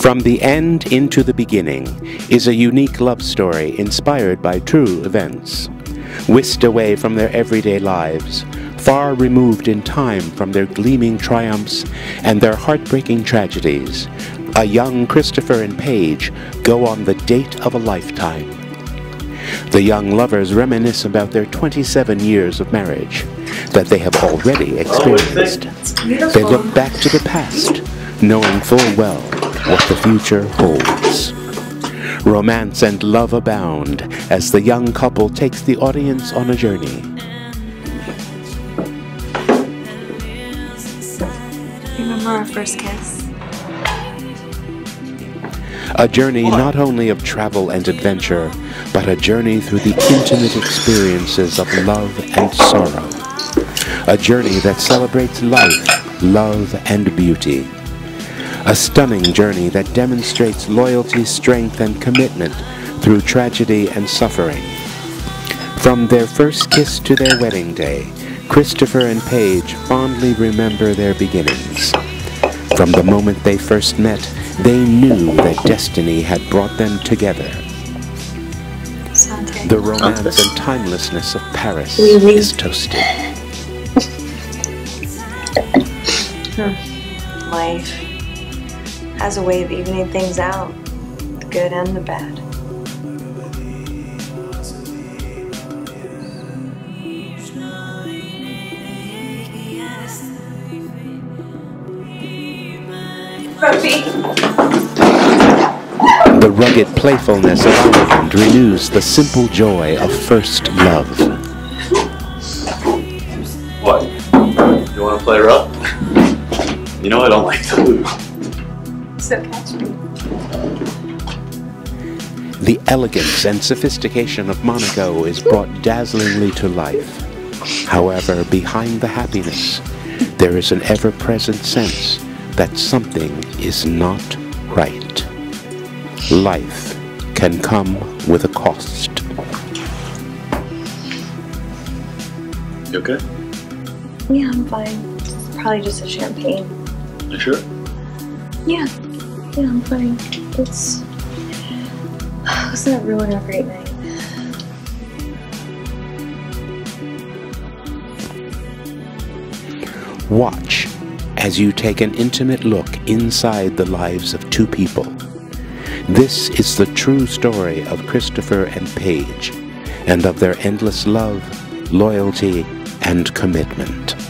From the End into the Beginning is a unique love story inspired by true events. Whisked away from their everyday lives, far removed in time from their gleaming triumphs and their heartbreaking tragedies, a young Christopher and Paige go on the date of a lifetime. The young lovers reminisce about their 27 years of marriage that they have already experienced. They look back to the past, knowing full well what the future holds. Romance and love abound as the young couple takes the audience on a journey. Remember our first kiss? A journey not only of travel and adventure, but a journey through the intimate experiences of love and sorrow. A journey that celebrates life, love, and beauty. A stunning journey that demonstrates loyalty, strength, and commitment through tragedy and suffering. From their first kiss to their wedding day, Christopher and Paige fondly remember their beginnings. From the moment they first met, they knew that destiny had brought them together. The romance and timelessness of Paris is toasted. Life has a way of evening things out, the good and the bad. The rugged playfulness of Ireland renews the simple joy of first love. What? You want to play rough? You know I don't like to lose. So catch me. The elegance and sophistication of Monaco is brought dazzlingly to life. However, behind the happiness, there is an ever-present sense that something is not right. Life can come with a cost. You okay? Yeah, I'm fine. It's probably just a champagne. You sure? Yeah, I'm fine. It's not ruining a great night. Watch as you take an intimate look inside the lives of two people. This is the true story of Christopher and Paige, and of their endless love, loyalty, and commitment.